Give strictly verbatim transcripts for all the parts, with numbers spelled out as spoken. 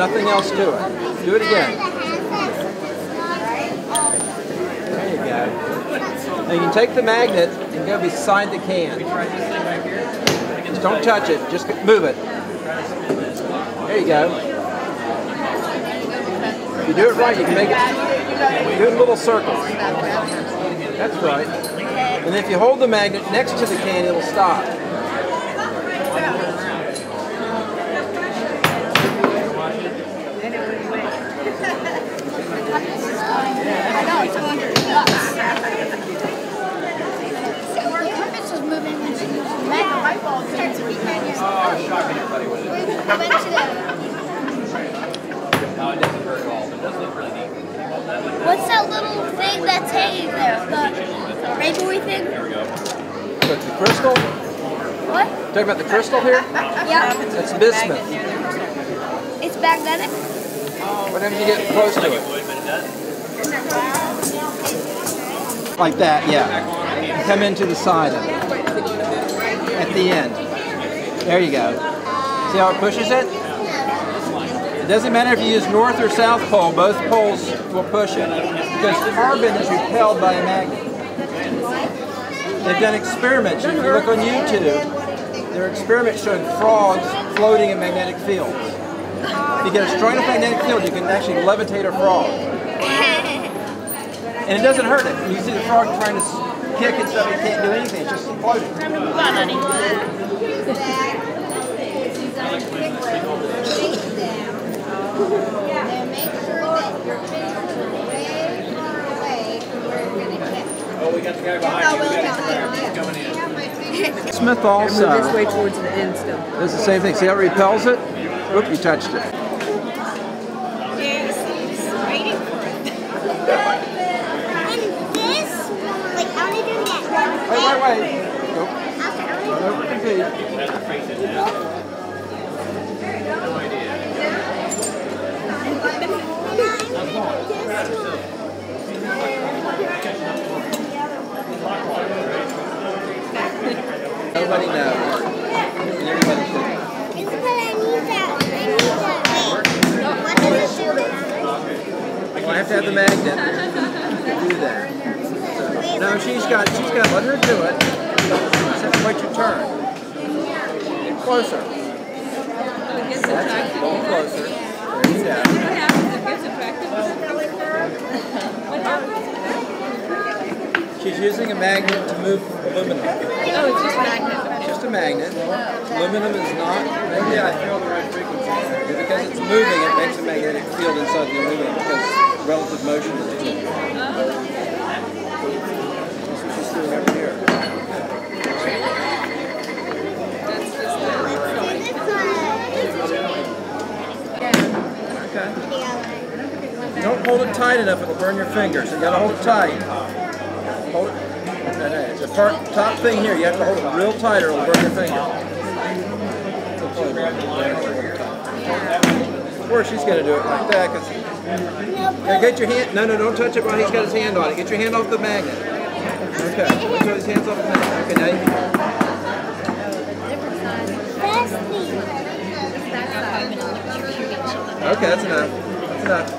nothing else to it. Do it again. There you go. Now you can take the magnet and go beside the can. Just don't touch it. Just move it. There you go. If you do it right, you can make it do little circles. That's right. And if you hold the magnet next to the can, it'll stop. Oh, shocking everybody with it. No, it doesn't hurt at all, but it does look really neat. What's that little thing that's hanging there? The, the rainbowy thing? There we go. Look, the crystal? What? Talking about the crystal here? Yeah. It's bismuth. It's magnetic? Whenever you get close to it. Like that, yeah. Come into the side of it. At the end. There you go. See how it pushes it? It doesn't matter if you use north or south pole, both poles will push it. Because carbon is repelled by a magnet. They've done experiments. If you look on YouTube, there are experiments showing frogs floating in magnetic fields. If you get a strong enough magnetic field, you can actually levitate a frog. And it doesn't hurt it. You see the frog trying to kick and stuff, you can't do anything, it's just floating. Time to move on, honey. Oh, we got the guy behind you. We got the guy coming in. Smith also. Move this way towards the end still. Does the same thing. See how it repels it? Oop, you touched it. Nobody knows. Well, I have to have the magnet to do that. So, no, she's got. She's got to let her do it. Just have to wait your turn. Closer. That's a little closer. There you go. What happens if it gets attractive? What happens? She's using a magnet to move aluminum. Oh, it's just a magnet. It's just a magnet. Aluminum is not. Maybe I feel the right frequency. Because it's moving, it makes a magnetic field inside the aluminum because relative motion is different. That's what she's doing over here. Don't hold it tight enough, it'll burn your fingers. You gotta hold it tight. Hold it. The part, top thing here, you have to hold it real tight or it'll burn your finger. Of course, she's gonna do it like that. Cause now get your hand. No, no, don't touch it while he's got his hand on it. Get your hand off the magnet. Okay. Put his hands off the magnet. Okay, now you can. Okay, that's enough. That's enough.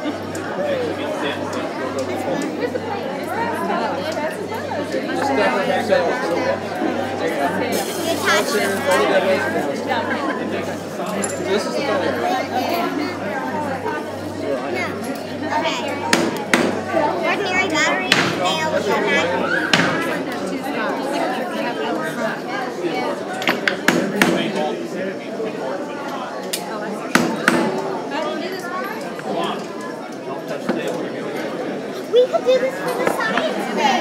This is the ordinary battery failed with a magnet. We could do this for the science fair.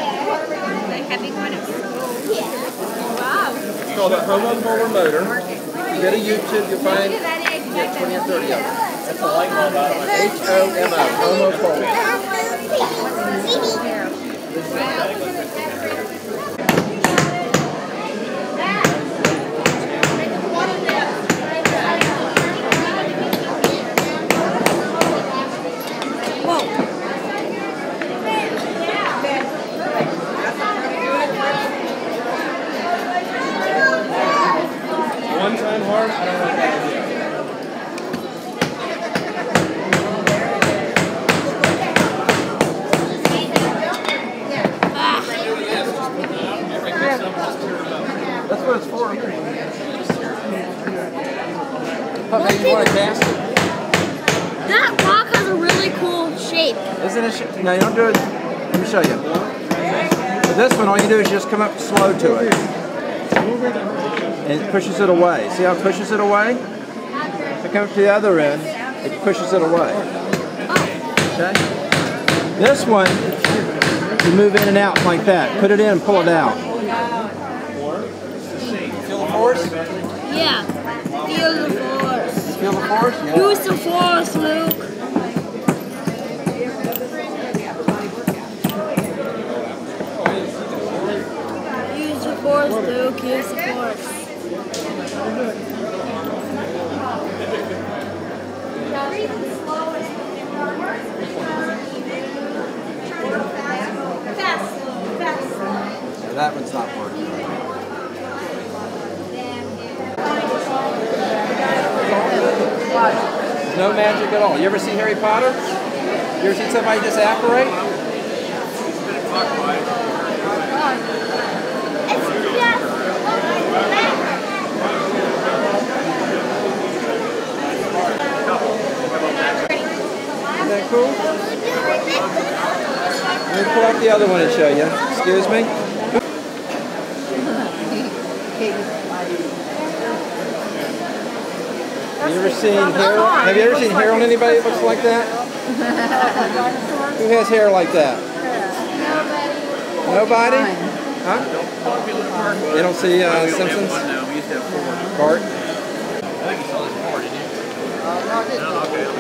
Like having one at school. Yeah. Wow. It's called a homopolar motor. You go to YouTube, you'll find twenty or thirty of them. That's a light bulb out of it. H O M O. Homopolar. Whoa. One time hard, I don't know what that is. That rock has a really cool shape. Isn't it? Sh no, you don't do it. Let me show you. With this one, all you do is just come up slow to it. And it pushes it away. See how it pushes it away? If it comes to the other end, it pushes it away. Okay? This one, you move in and out like that. Put it in and pull it out. Feel the force? Yeah. Feel the force. Feel the force? Yeah. Use the force, Luke. Use the force, Luke. Use the force. Fast, fast. So that one's not working. No magic at all. You ever see Harry Potter? You ever seen somebody just apparate? Isn't that cool? Let me pull up the other one and show you. Excuse me. Have you ever seen hair? Have you ever seen hair on anybody that looks like that? Who has hair like that? Nobody. Nobody? Huh? They don't see uh, Simpsons? Bart? I think you saw this Bart, didn't you? No, okay.